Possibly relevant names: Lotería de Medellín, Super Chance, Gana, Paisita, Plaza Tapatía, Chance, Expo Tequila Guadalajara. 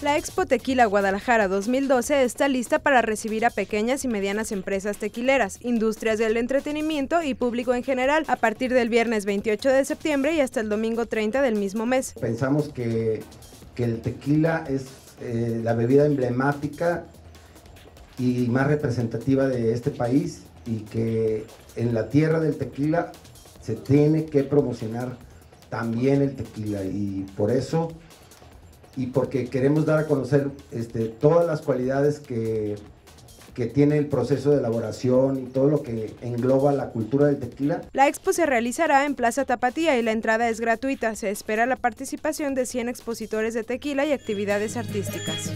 La Expo Tequila Guadalajara 2012 está lista para recibir a pequeñas y medianas empresas tequileras, industrias del entretenimiento y público en general a partir del viernes 28 de septiembre y hasta el domingo 30 del mismo mes. Pensamos que el tequila es la bebida emblemática y más representativa de este país, y que en la tierra del tequila se tiene que promocionar también el tequila, y por eso... y porque queremos dar a conocer todas las cualidades que tiene el proceso de elaboración y todo lo que engloba la cultura del tequila. La expo se realizará en Plaza Tapatía y la entrada es gratuita. Se espera la participación de 100 expositores de tequila y actividades artísticas.